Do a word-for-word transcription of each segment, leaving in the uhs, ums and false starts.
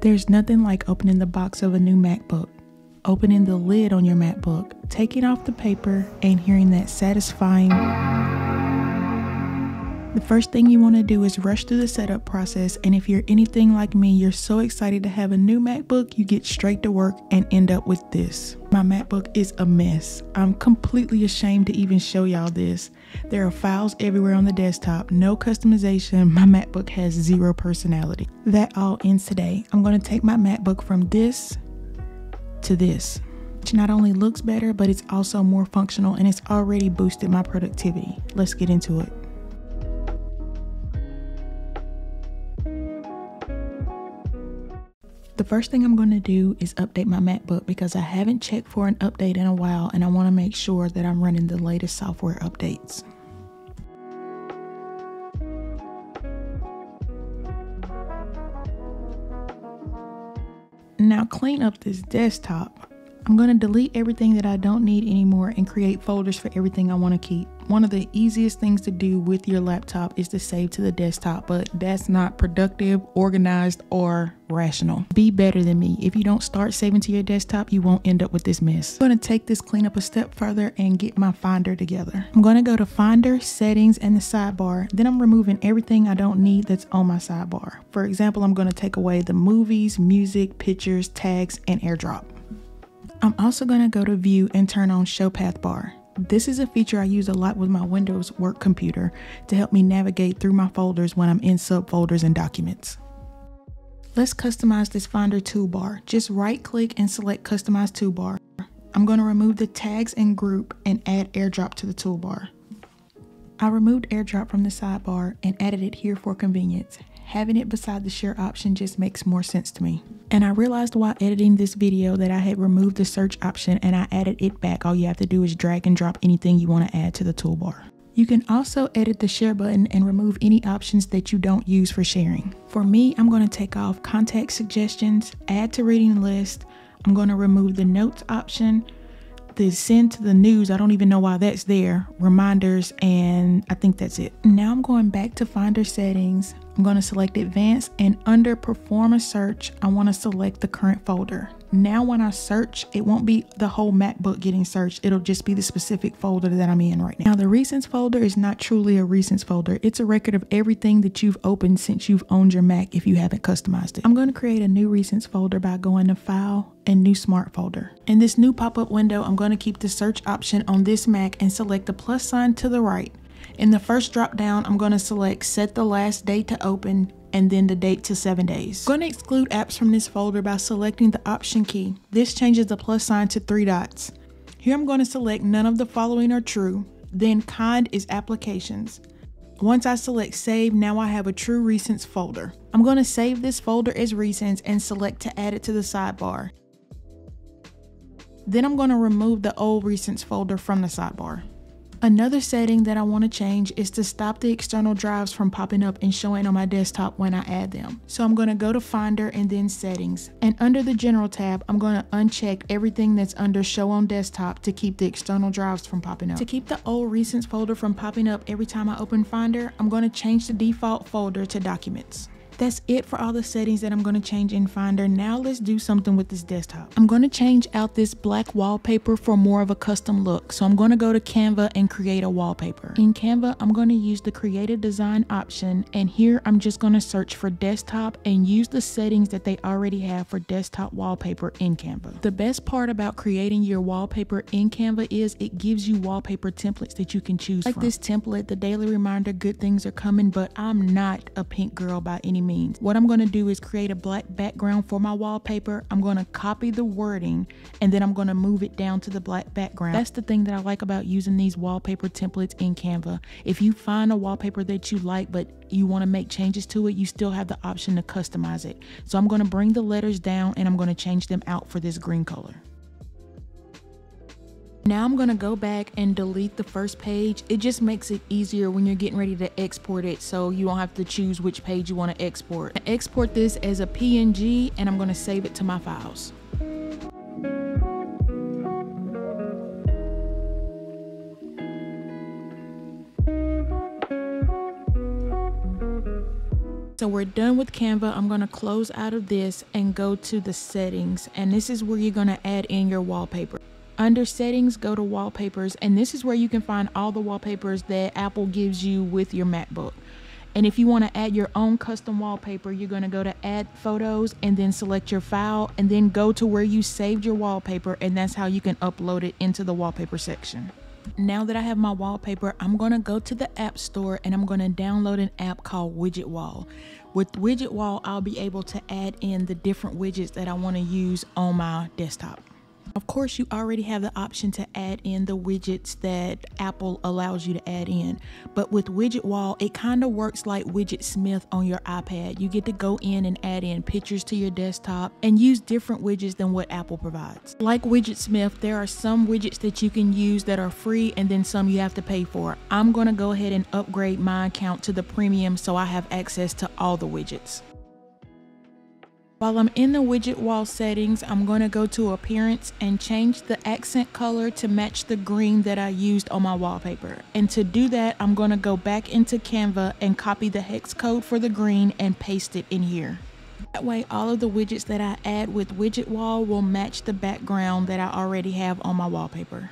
There's nothing like opening the box of a new MacBook, opening the lid on your MacBook, taking off the paper, and hearing that satisfying. The first thing you want to do is rush through the setup process, and if you're anything like me, you're so excited to have a new MacBook, you get straight to work and end up with this. My MacBook is a mess. I'm completely ashamed to even show y'all this. There are files everywhere on the desktop, no customization. My MacBook has zero personality. That all ends today. I'm going to take my MacBook from this to this, which not only looks better, but it's also more functional, and it's already boosted my productivity. Let's get into it. The first thing I'm going to do is update my MacBook because I haven't checked for an update in a while, and I want to make sure that I'm running the latest software updates. Now clean up this desktop. I'm going to delete everything that I don't need anymore and create folders for everything I want to keep. One of the easiest things to do with your laptop is to save to the desktop, but that's not productive, organized, or rational. Be better than me. If you don't start saving to your desktop, you won't end up with this mess. I'm going to take this cleanup a step further and get my Finder together. I'm going to go to Finder, Settings, and the sidebar. Then I'm removing everything I don't need that's on my sidebar. For example, I'm going to take away the movies, music, pictures, tags, and AirDrop. I'm also going to go to View and turn on Show Path Bar. This is a feature I use a lot with my Windows work computer to help me navigate through my folders when I'm in subfolders and documents. Let's customize this Finder toolbar. Just right click and select Customize Toolbar. I'm going to remove the tags and group and add AirDrop to the toolbar. I removed AirDrop from the sidebar and added it here for convenience. Having it beside the share option just makes more sense to me. And I realized while editing this video that I had removed the search option and I added it back. All you have to do is drag and drop anything you want to add to the toolbar. You can also edit the share button and remove any options that you don't use for sharing. For me, I'm going to take off contact suggestions, add to reading list. I'm going to remove the notes option, the send to the news, I don't even know why that's there, reminders, and I think that's it. Now I'm going back to Finder settings. I'm going to select advanced, and under perform a search, I want to select the current folder. Now when I search, it won't be the whole MacBook getting searched. It'll just be the specific folder that I'm in right now. Now the recents folder is not truly a recents folder. It's a record of everything that you've opened since you've owned your Mac if you haven't customized it. I'm going to create a new recents folder by going to File and New Smart Folder. In this new pop-up window, I'm going to keep the search option on this Mac and select the plus sign to the right. In the first drop down, I'm going to select set the last date to open and then the date to seven days. I'm going to exclude apps from this folder by selecting the option key. This changes the plus sign to three dots. Here I'm going to select none of the following are true. Then kind is applications. Once I select save, now I have a true recents folder. I'm going to save this folder as recents and select to add it to the sidebar. Then I'm going to remove the old recents folder from the sidebar. Another setting that I want to change is to stop the external drives from popping up and showing on my desktop when I add them. So I'm going to go to Finder and then Settings. And under the General tab, I'm going to uncheck everything that's under Show on Desktop to keep the external drives from popping up. To keep the old Recents folder from popping up every time I open Finder, I'm going to change the default folder to Documents. That's it for all the settings that I'm going to change in Finder. Now let's do something with this desktop. I'm going to change out this black wallpaper for more of a custom look. So I'm going to go to Canva and create a wallpaper. In Canva, I'm going to use the Create a Design option. And here I'm just going to search for desktop and use the settings that they already have for desktop wallpaper in Canva. The best part about creating your wallpaper in Canva is it gives you wallpaper templates that you can choose from. Like this template, the daily reminder, good things are coming, but I'm not a pink girl by any means. Means. What I'm going to do is create a black background for my wallpaper. I'm going to copy the wording and then I'm going to move it down to the black background. That's the thing that I like about using these wallpaper templates in Canva. If you find a wallpaper that you like but you want to make changes to it, you still have the option to customize it. So I'm going to bring the letters down and I'm going to change them out for this green color. Now I'm going to go back and delete the first page. It just makes it easier when you're getting ready to export it, so you don't have to choose which page you want to export. I export this as a P N G and I'm going to save it to my files. So we're done with Canva. I'm going to close out of this and go to the settings, and this is where you're going to add in your wallpaper. Under settings, go to wallpapers, and this is where you can find all the wallpapers that Apple gives you with your MacBook. And if you want to add your own custom wallpaper, you're going to go to add photos and then select your file and then go to where you saved your wallpaper, and that's how you can upload it into the wallpaper section. Now that I have my wallpaper, I'm going to go to the App Store and I'm going to download an app called Widget Wall. With Widget Wall, I'll be able to add in the different widgets that I want to use on my desktop. Of course, you already have the option to add in the widgets that Apple allows you to add in, but with Widget Wall, it kind of works like Widget Smith on your iPad. You get to go in and add in pictures to your desktop and use different widgets than what Apple provides. Like Widget Smith, there are some widgets that you can use that are free and then some you have to pay for. I'm going to go ahead and upgrade my account to the premium so I have access to all the widgets. While I'm in the Widget Wall settings, I'm going to go to Appearance and change the accent color to match the green that I used on my wallpaper. And to do that, I'm going to go back into Canva and copy the hex code for the green and paste it in here. That way, all of the widgets that I add with Widget Wall will match the background that I already have on my wallpaper.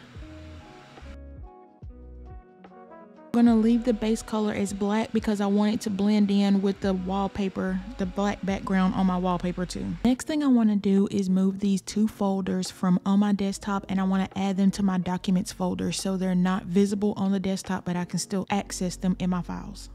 I'm going to leave the base color as black because I want it to blend in with the wallpaper, the black background on my wallpaper too. Next thing I want to do is move these two folders from on my desktop, and I want to add them to my documents folder so they're not visible on the desktop, but I can still access them in my files.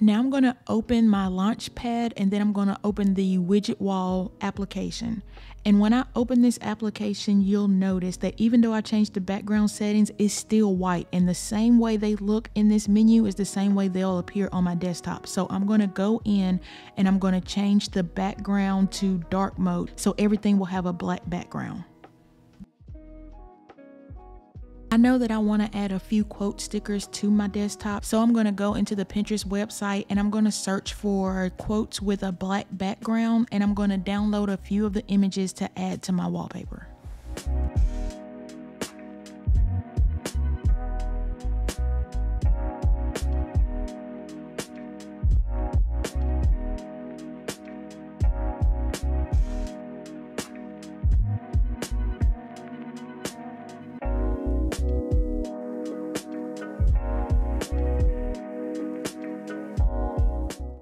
Now I'm going to open my Launchpad, and then I'm going to open the Widget Wall application. And when I open this application, you'll notice that even though I changed the background settings, it's still white. And the same way they look in this menu is the same way they'll appear on my desktop. So I'm going to go in and I'm going to change the background to dark mode so everything will have a black background. I know that I want to add a few quote stickers to my desktop, so I'm going to go into the Pinterest website and I'm going to search for quotes with a black background, and I'm going to download a few of the images to add to my wallpaper.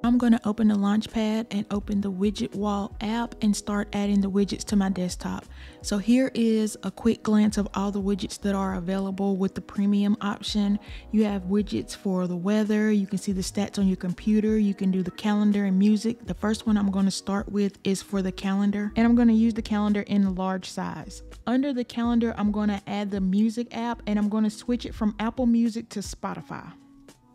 I'm going to open the Launchpad and open the Widget Wall app and start adding the widgets to my desktop. So here is a quick glance of all the widgets that are available with the premium option. You have widgets for the weather, you can see the stats on your computer, you can do the calendar and music. The first one I'm going to start with is for the calendar, and I'm going to use the calendar in large size. Under the calendar, I'm going to add the music app, and I'm going to switch it from Apple Music to Spotify.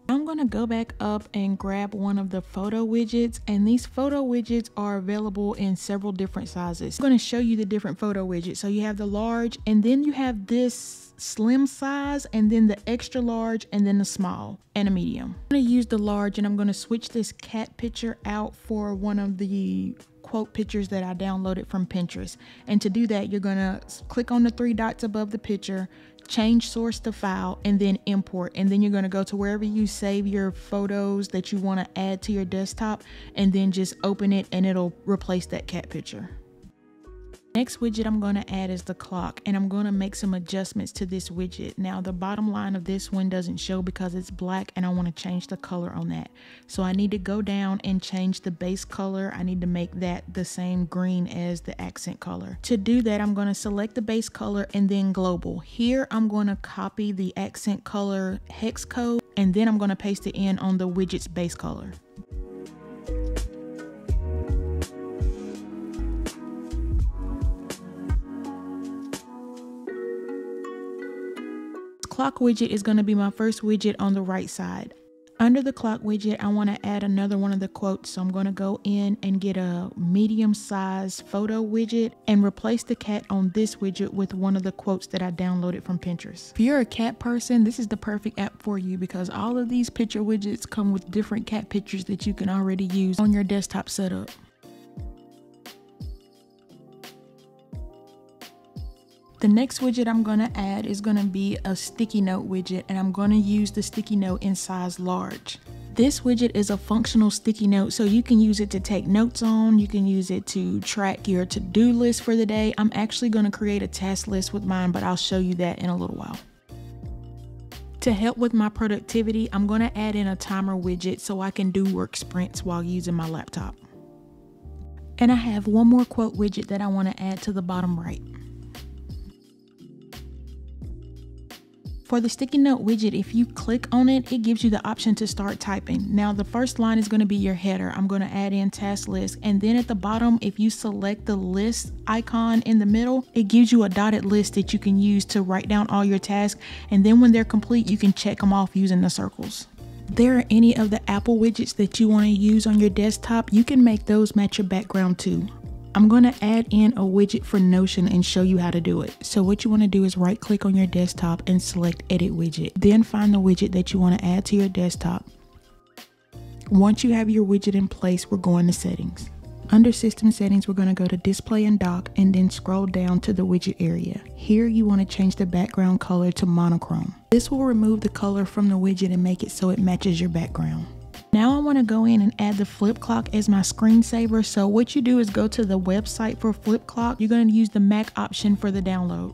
I'm going to go back up and grab one of the photo widgets, and these photo widgets are available in several different sizes. I'm going to show you the different photo widgets. So you have the large, and then you have this slim size, and then the extra large, and then the small and a medium. I'm going to use the large, and I'm going to switch this cat picture out for one of the quote pictures that I downloaded from Pinterest. And to do that, you're going to click on the three dots above the picture, change source to file, and then import. And then you're going to go to wherever you save your photos that you want to add to your desktop, and then just open it and it'll replace that cat picture. Next widget I'm going to add is the clock, and I'm going to make some adjustments to this widget. Now the bottom line of this one doesn't show because it's black, and I want to change the color on that. So I need to go down and change the base color. I need to make that the same green as the accent color. To do that, I'm going to select the base color and then global. Here I'm going to copy the accent color hex code, and then I'm going to paste it in on the widget's base color. Clock widget is going to be my first widget on the right side. Under the clock widget, I want to add another one of the quotes, so I'm going to go in and get a medium size photo widget and replace the cat on this widget with one of the quotes that I downloaded from Pinterest. If you're a cat person, this is the perfect app for you because all of these picture widgets come with different cat pictures that you can already use on your desktop setup. The next widget I'm gonna add is gonna be a sticky note widget, and I'm gonna use the sticky note in size large. This widget is a functional sticky note, so you can use it to take notes on, you can use it to track your to-do list for the day. I'm actually gonna create a task list with mine, but I'll show you that in a little while. To help with my productivity, I'm gonna add in a timer widget so I can do work sprints while using my laptop. And I have one more quote widget that I wanna add to the bottom right. For the sticky note widget, if you click on it, it gives you the option to start typing. Now the first line is gonna be your header. I'm gonna add in task list, and then at the bottom, if you select the list icon in the middle, it gives you a dotted list that you can use to write down all your tasks, and then when they're complete, you can check them off using the circles. If there are any of the Apple widgets that you wanna use on your desktop, you can make those match your background too. I'm gonna add in a widget for Notion and show you how to do it. So what you wanna do is right click on your desktop and select Edit Widget. Then find the widget that you wanna add to your desktop. Once you have your widget in place, we're going to Settings. Under System Settings, we're gonna go to Display and Dock and then scroll down to the widget area. Here you wanna change the background color to monochrome. This will remove the color from the widget and make it so it matches your background. Now I want to go in and add the Flip Clock as my screensaver. So what you do is go to the website for Flip Clock. You're going to use the Mac option for the download.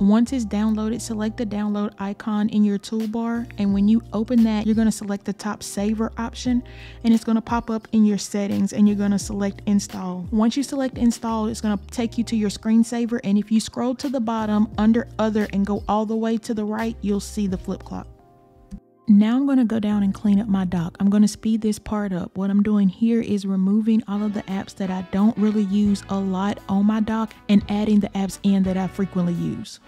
Once it's downloaded, select the download icon in your toolbar. And when you open that, you're going to select the top saver option, and it's going to pop up in your settings, and you're going to select install. Once you select install, it's going to take you to your screensaver. And if you scroll to the bottom under other and go all the way to the right, you'll see the Flip Clock. Now I'm going to go down and clean up my dock. I'm going to speed this part up. What I'm doing here is removing all of the apps that I don't really use a lot on my dock and adding the apps in that I frequently use.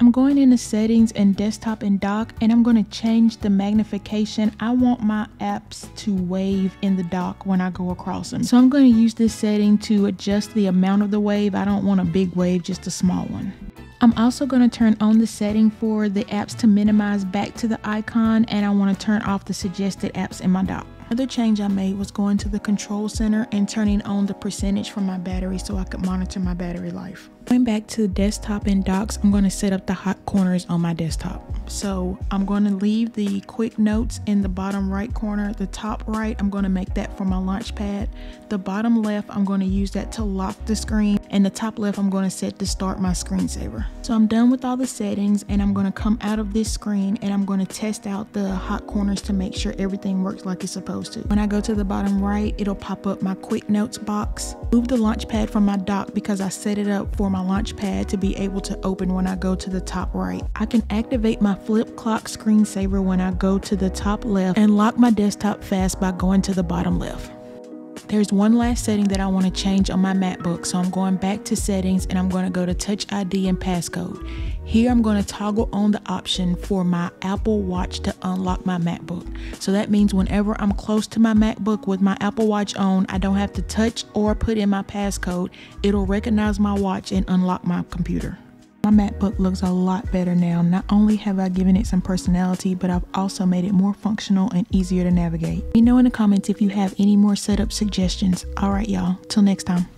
I'm going into settings and desktop and dock, and I'm going to change the magnification. I want my apps to wave in the dock when I go across them. So I'm going to use this setting to adjust the amount of the wave. I don't want a big wave, just a small one. I'm also going to turn on the setting for the apps to minimize back to the icon, and I want to turn off the suggested apps in my dock. Another change I made was going to the control center and turning on the percentage for my battery so I could monitor my battery life. Going back to the desktop and docs, I'm going to set up the hot corners on my desktop. So I'm going to leave the quick notes in the bottom right corner. The top right, I'm going to make that for my launch pad. The bottom left, I'm going to use that to lock the screen. And the top left, I'm going to set to start my screensaver. So I'm done with all the settings, and I'm going to come out of this screen and I'm going to test out the hot corners to make sure everything works like it's supposed to. To. When I go to the bottom right, it'll pop up my quick notes box. Move the launch pad from my dock because I set it up for my launch pad to be able to open when I go to the top right. I can activate my Flip Clock screensaver when I go to the top left and lock my desktop fast by going to the bottom left. There's one last setting that I want to change on my MacBook, so I'm going back to settings and I'm going to go to Touch I D and passcode. Here I'm going to toggle on the option for my Apple Watch to unlock my MacBook. So that means whenever I'm close to my MacBook with my Apple Watch on, I don't have to touch or put in my passcode. It'll recognize my watch and unlock my computer. My MacBook looks a lot better now. Not only have I given it some personality, but I've also made it more functional and easier to navigate. Let me know in the comments if you have any more setup suggestions. All right, y'all. Till next time.